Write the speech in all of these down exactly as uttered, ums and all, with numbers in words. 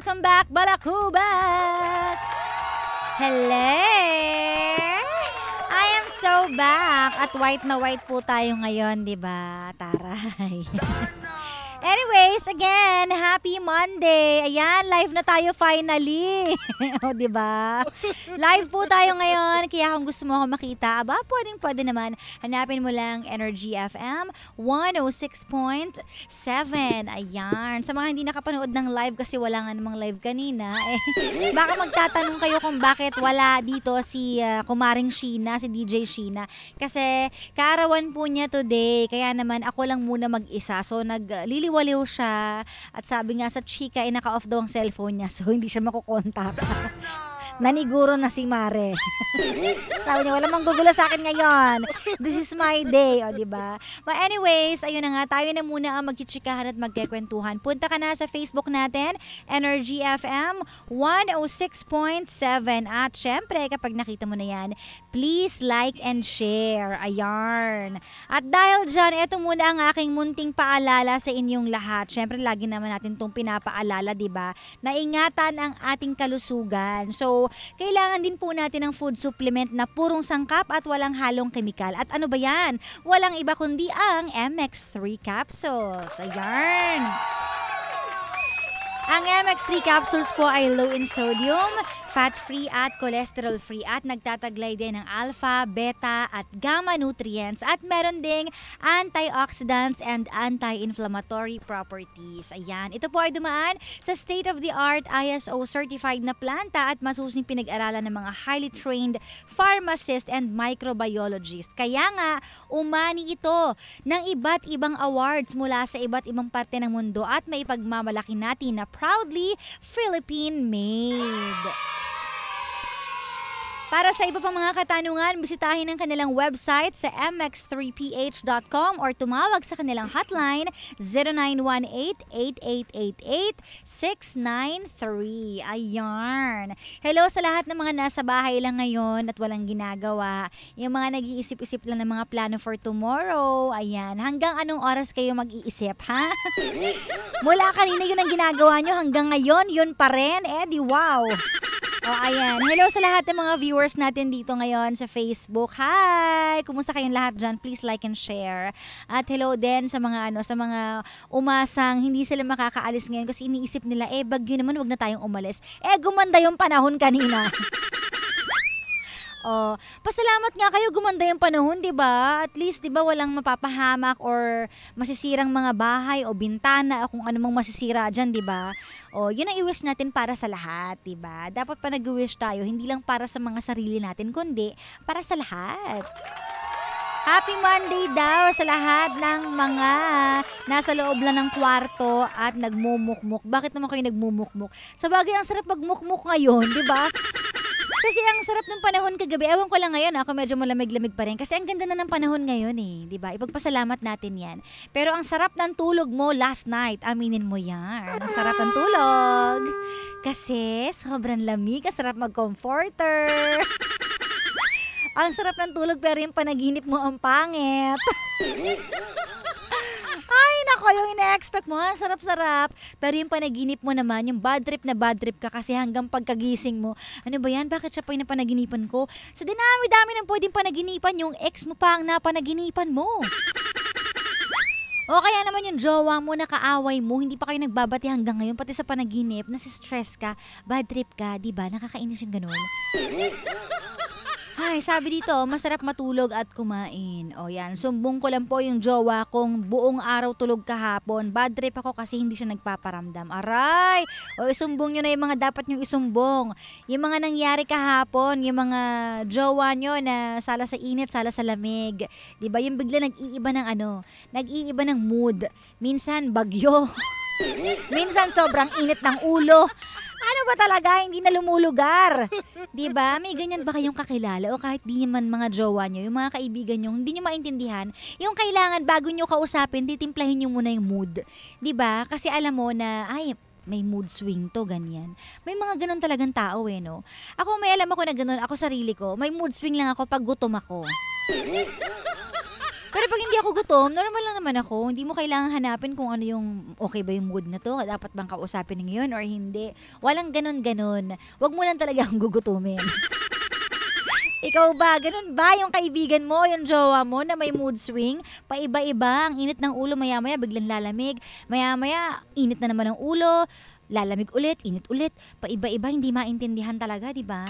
Welcome back, Balakubak! Hello! I am so back. At white na white po tayo ngayon, di ba? Taray. Anyways, again, happy Monday. Ayan, live na tayo finally. O, diba? Live po tayo ngayon. Kaya kung gusto mo ako makita, aba, pwedeng pwede naman. Hanapin mo lang Energy F M one oh six point seven. Ayan. Sa mga hindi nakapanood ng live kasi wala nga namang live kanina, eh, baka magtatanong kayo kung bakit wala dito si uh, Kumaring Sheena, si D J Sheena. Kasi kaarawan po niya today. Kaya naman ako lang muna mag-isa. So, nagliliwanag waliw siya at sabi nga sa chika ay naka-off daw ang cellphone niya so hindi siya makukontak. Naniguro na si Mare. Sabi niya, wala mang gugulo sa akin ngayon. This is my day. O, diba? But anyways, ayun na nga. Tayo na muna ang magkichikahan at magkikwentuhan. Punta ka na sa Facebook natin, Energy F M one oh six point seven. At syempre, kapag nakita mo na yan, please like and share. Ayan. At dahil dyan, eto muna ang aking munting paalala sa inyong lahat. Syempre, lagi naman natin itong pinapaalala, diba? Naingatan ang ating kalusugan. So, kailangan din po natin ng food supplement na purong sangkap at walang halong kemikal. At ano ba yan? Walang iba kundi ang M X three capsules. Ayan! Ang M X three capsules po ay low in sodium, fat-free at cholesterol-free at nagtataglay din ng alpha, beta at gamma nutrients at meron ding antioxidants and anti-inflammatory properties. Ayan, ito po ay dumaan sa state-of-the-art I S O-certified na planta at masusing pinag-aralan ng mga highly trained pharmacists and microbiologists. Kaya nga, umani ito ng iba't ibang awards mula sa iba't ibang parte ng mundo at may pagmamalaki natin na proudly Philippine-made. Para sa iba pang mga katanungan, bisitahin ang kanilang website sa m x three p h dot com or tumawag sa kanilang hotline zero nine one eight, eight eight eight eight, six nine three. Ayan. Hello sa lahat ng mga nasa bahay lang ngayon at walang ginagawa. Yung mga nag-iisip-isip lang ng mga plano for tomorrow. Ayan. Hanggang anong oras kayo mag-iisip, ha? Mula kanina yun ang ginagawa nyo, hanggang ngayon yun pa rin. Eh, di wow. Oh, ayan. Hello sa lahat ng mga viewers natin dito ngayon sa Facebook. Hi! Kumusta kayong lahat dyan? Please like and share. At hello din sa mga ano, sa mga umasang hindi sila makakaalis ngayon kasi iniisip nila, eh bagyo naman, wag na tayong umalis. Eh gumanda yung panahon kanina. Oh, pasalamat nga kayo, gumanda yung panahon, 'di ba? At least 'di ba walang mapapahamak or masisirang mga bahay o bintana o kung anumang masisira diyan, 'di ba? Oh, 'yun ang i-wish natin para sa lahat, 'di ba? Dapat pa nag-wish tayo hindi lang para sa mga sarili natin kundi para sa lahat. Happy Monday daw sa lahat ng mga nasa loob lang ng kwarto at nagmumukmuk. Bakit naman kayo nagmumukmuk? Sabagay ang sarap magmukmuk ngayon, 'di ba? Kasi ang sarap ng panahon kagabi. Ewan ko lang ngayon, ako medyo malamig-lamig pa rin. Kasi ang ganda na ng panahon ngayon eh. Diba? Ipagpasalamat natin yan. Pero ang sarap ng tulog mo last night. Aminin mo yan. Ang sarap ng tulog. Kasi sobrang lamig. Ang sarap mag-comforter. Ang sarap ng tulog pero yung panaginip mo ang pangit. Ay, nako, yung ina-expect mo, ha? Sarap-sarap. Pero yung panaginip mo naman, yung bad trip na bad trip ka kasi hanggang pagkagising mo, ano ba yan? Bakit siya pa yung napanaginipan ko? Sa dinami-dami ng pwedeng panaginipan, yung ex mo pa ang napanaginipan mo. O kaya naman yung jowa mo, nakaaway mo, hindi pa kayo nagbabati hanggang ngayon, pati sa panaginip, nasistress ka, bad trip ka, di ba? Nakakainis yung ganun. Ay, sabi dito, masarap matulog at kumain. O yan, sumbong ko lang po yung jowa kong buong araw tulog kahapon. Bad trip ako kasi hindi siya nagpaparamdam. Aray! O isumbong nyo na yung mga dapat nyo isumbong. Yung mga nangyari kahapon, yung mga jowa nyo na sala sa init, sala sa lamig. Diba? Yung bigla nag-iiba ng ano, nag-iiba ng mood. Minsan bagyo. Minsan sobrang init ng ulo. Ano ba talaga? Hindi na lumulugar. Diba? May ganyan ba kayong kakilala o kahit di naman mga jowa nyo, yung mga kaibigan nyo, hindi nyo maintindihan, yung kailangan bago nyo kausapin, titimplahin nyo muna yung mood. Diba? Kasi alam mo na, ay, may mood swing to, ganyan. May mga ganun talagang tao eh, no? Ako may alam ako na ganun, ako sarili ko, may mood swing lang ako pag gutom ako. Pero pag hindi ako gutom, normal lang naman ako. Hindi mo kailangan hanapin kung ano yung okay ba yung mood na to. Dapat bang kausapin ngayon or hindi. Walang ganun-ganun. Huwag mo lang talaga akong gugutumin. Ikaw ba? Ganun ba yung kaibigan mo, yung jowa mo na may mood swing? Paiba-iba, ang init ng ulo, maya-maya biglang lalamig. Maya-maya, init na naman ang ulo. Lalamig ulit, init ulit. Paiba-iba, hindi maintindihan talaga, di ba?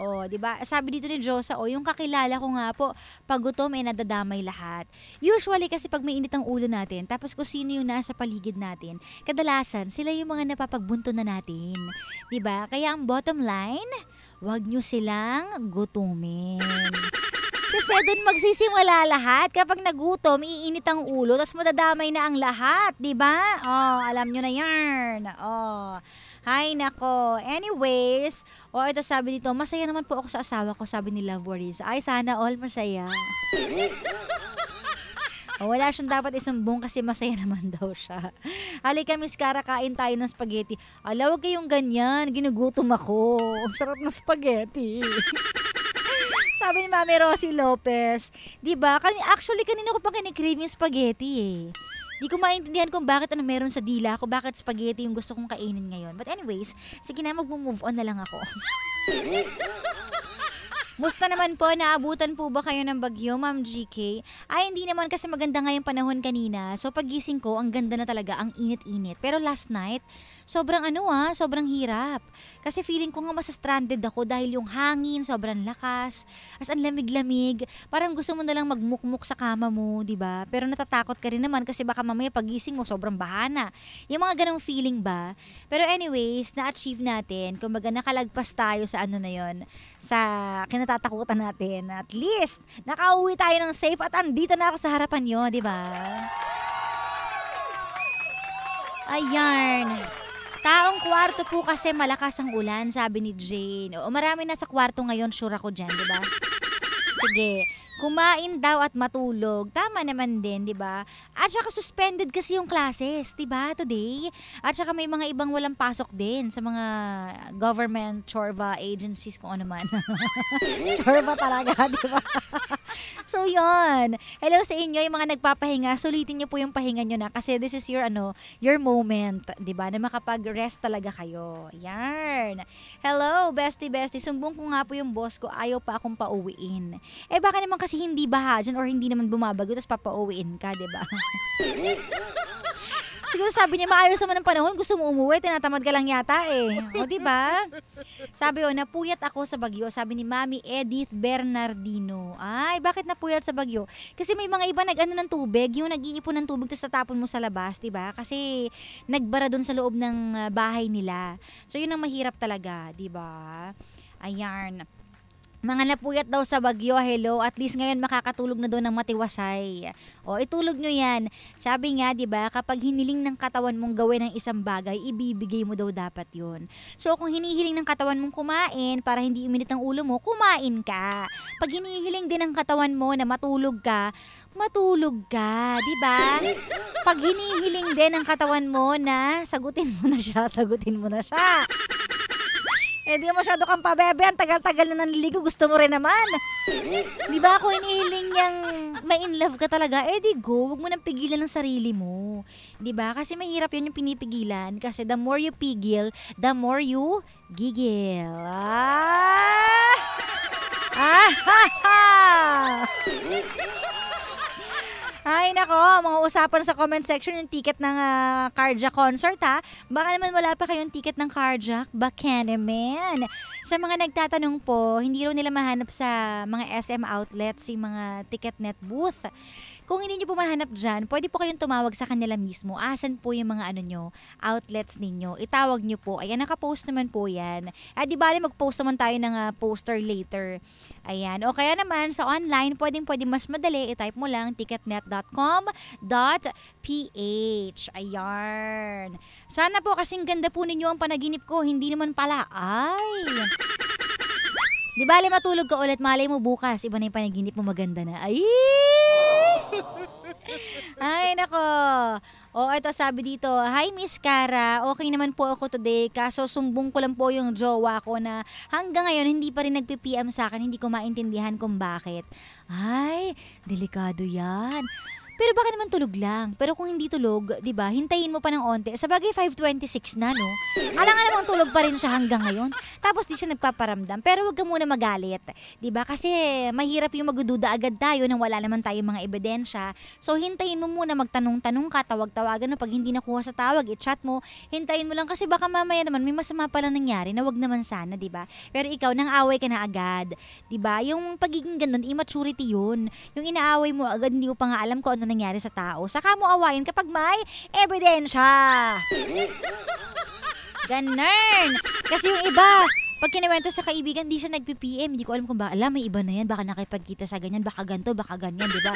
Oh, di ba? Sabi dito ni Josa, oh, yung kakilala ko nga po, pag gutom eh nadadamay lahat. Usually kasi pag may init ang ulo natin, tapos kung sino yung nasa paligid natin, kadalasan sila yung mga napapagbunto na natin. Di ba? Kaya ang bottom line, huwag nyo silang gutumin. Kasi doon magsisimula lahat. Kapag nagutom, iinit ang ulo, tapos madadamay na ang lahat, di ba? Oh, alam nyo na yan. Oh. Hay nako. Anyways, oh, ito sabi dito, masaya naman po ako sa asawa ko, sabi ni Love Worries. Ay, sana all masaya. Oh, wala siyang dapat isumbong kasi masaya naman daw siya. Halika, Miss Cara, kain tayo ng spaghetti. Ala, huwag kayong ganyan. Ginugutom ako. Ang sarap ng spaghetti. Sabi ni Mami Rosie Lopez, di ba? Actually, kanina ko pa kinikrave yung spaghetti eh. Di ko maintindihan kung bakit ano meron sa dila ko, bakit spaghetti yung gusto kong kainin ngayon. But anyways, sige na, mag-move on na lang ako. Musta naman po, naabutan po ba kayo ng bagyo, Ma'am G K? Ay, hindi naman kasi maganda nga yung panahon kanina. So, pagising ko, ang ganda na talaga, ang init-init. Pero last night, sobrang ano ah, sobrang hirap. Kasi feeling ko nga masa-stranded ako dahil yung hangin, sobrang lakas. As ang lamig-lamig, parang gusto mo nalang magmukmuk sa kama mo, di ba? Pero natatakot ka rin naman kasi baka mamaya pagising mo, sobrang bahana. Yung mga ganong feeling ba? Pero anyways, na-achieve natin. Kumbaga, nakalagpas tayo sa ano na yon, sa kinatatakot tatakutan natin. At least, nakauwi tayo ng safe at andito na ako sa harapan nyo, di ba? Ayan. Taong kwarto po kasi malakas ang ulan, sabi ni Jane. O, marami na sa kwarto ngayon, sure ako dyan, di ba? Sige. Kumain daw at matulog. Tama naman din, di ba? At saka suspended kasi yung classes, di ba, today? At saka may mga ibang walang pasok din sa mga government, chorba, agencies, kung ano man. Chorba talaga, di ba? So, yon. Hello sa inyo, yung mga nagpapahinga, sulitin nyo po yung pahinga nyo na kasi this is your, ano, your moment, di ba? Na makapag-rest talaga kayo. Yan. Hello, bestie, bestie. Sumbong ko nga po yung boss ko, ayaw pa akong pauwiin. Eh, baka naman kasi hindi baha dyan or hindi naman bumabago tapos papauwiin ka, diba? Siguro sabi niya, maayos naman ng panahon, gusto mo umuwi, tinatamad ka lang yata eh. O diba? Sabi o, napuyat ako sa bagyo, sabi ni Mami Edith Bernardino. Ay, bakit napuyat sa bagyo? Kasi may mga iba nag-ano ng tubig, yung nag-iipon ng tubig tapos tatapon mo sa labas, diba? Kasi nagbara dun sa loob ng bahay nila. So yun ang mahirap talaga, diba? Ayan. Mga napuyat daw sa bagyo, hello. At least ngayon makakatulog na doon ng matiwasay. O, itulog nyo yan. Sabi nga, di ba, kapag hiniling ng katawan mong gawin ng isang bagay, ibibigay mo daw dapat yun. So, kung hinihiling ng katawan mong kumain para hindi uminit ang ulo mo, kumain ka. Pag hinihiling din ng katawan mo na matulog ka, matulog ka, di ba? Pag hinihiling din ng katawan mo na sagutin mo na siya, sagutin mo na siya. Eh, di masyado kang pabebe. Ang tagal-tagal na nanliligo. Gusto mo rin naman. Di ba ako inihiling niyang may in love ka talaga? Eh, di go. Huwag mo nang pigilan ang sarili mo. Di ba? Kasi mahirap yun yung pinipigilan. Kasi the more you pigil, the more you gigil. Ah! Ah, ha, ha! Ay, nako, mga usapan sa comment section yung ticket ng uh, Carjack Concert, ha? Baka naman wala pa kayong ticket ng Carjack, baka naman. Sa mga nagtatanong po, hindi raw nila mahanap sa mga S M outlets, yung mga ticketnet booth. Kung hindi nyo po mahanap dyan, pwede po kayong tumawag sa kanila mismo. Asan po yung mga ano nyo, outlets ninyo. Itawag nyo po. Ayan, nakapost naman po yan. At di bali, mag-post naman tayo ng uh, poster later. Ayan. O kaya naman, sa online, pwedeng pwede mas madali. I-type mo lang, ticketnet dot com ticketnet dot com dot p h. Ayan. Sana po kasing ganda po ninyo ang panaginip ko. Hindi naman pala. Ay. Di bale matulog ka ulit. Malay mo bukas. Iba na yung panaginip mo, maganda na. Ay. Ay, nako. O, ito sabi dito, hi Miss Cara, okay naman po ako today, kaso sumbong ko lang po yung jowa ko na hanggang ngayon hindi pa rin nagpi-P M sa akin, hindi ko maintindihan kung bakit. Ay, delikado yan. Pero baka naman tulog lang. Pero kung hindi tulog, di ba, hintayin mo pa ng onte. Sa bagay, five twenty-six na, no? Alam nga namang tulog pa rin siya hanggang ngayon. Tapos di siya nagpaparamdam. Pero huwag ka muna magalit. Di ba? Kasi mahirap yung magududa agad tayo nang wala naman tayong mga ebidensya. So, hintayin mo muna, magtanong-tanong ka, tawag-tawagan mo. Pag hindi nakuha sa tawag, i-chat mo. Hintayin mo lang kasi baka mamaya naman may masama palang nangyari na huwag naman sana, di ba? Pero ikaw, nang away ka na agad. Di ba? Yung pagiging ganun, immaturity yun. Yung inaaway mo agad, hindi ko pa nga alam ko ano nangyari sa tao. Saka mo awayin kapag may ebidensya. Ganun. Kasi yung iba, pag kinuwento sa kaibigan, di siya nagpi-P M. Hindi ko alam kung ba, alam, may iba na yan. Baka nakipagkita sa ganyan, baka ganto, baka ganyan, di ba?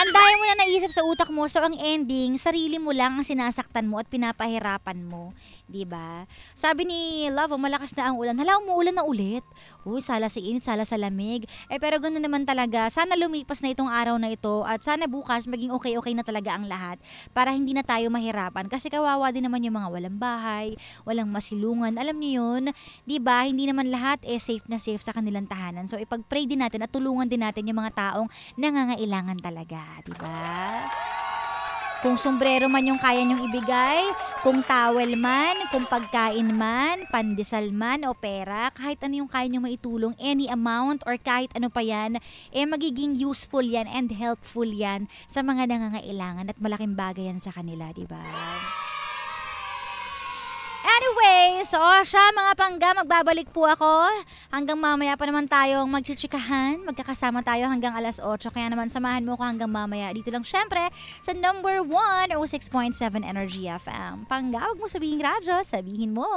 Andayan mo na naisip sa utak mo. So, ang ending, sarili mo lang ang sinasaktan mo at pinapahirapan mo. Di ba? Sabi ni Love, malakas na ang ulan. Hala, umuulan na ulit. Uy, sala sa init, sala sa lamig. Eh, pero ganoon naman talaga. Sana lumipas na itong araw na ito at sana bukas maging okay-okay na talaga ang lahat para hindi na tayo mahirapan. Kasi kawawa din naman yung mga walang bahay, walang masilungan. Alam niyo yun, di ba? Hindi naman lahat eh safe na safe sa kanilang tahanan. So, ipag-pray din natin at tulungan din natin yung mga taong nangangailangan talaga. Diba? Kung sombrero man yung kaya nyong ibigay, kung towel man, kung pagkain man, pandesal man o pera, kahit ano yung kaya nyong maitulong, any amount or kahit ano pa yan, eh magiging useful yan and helpful yan sa mga nangangailangan at malaking bagay yan sa kanila, diba? Anyway, so siya mga pangga, magbabalik po ako. Hanggang mamaya pa naman tayong magchichikahan. Magkakasama tayo hanggang alas otso. Kaya naman samahan mo ko hanggang mamaya. Dito lang syempre sa number one oh six point seven Energy F M. Pangga, huwag mo sabihin radyo, sabihin mo.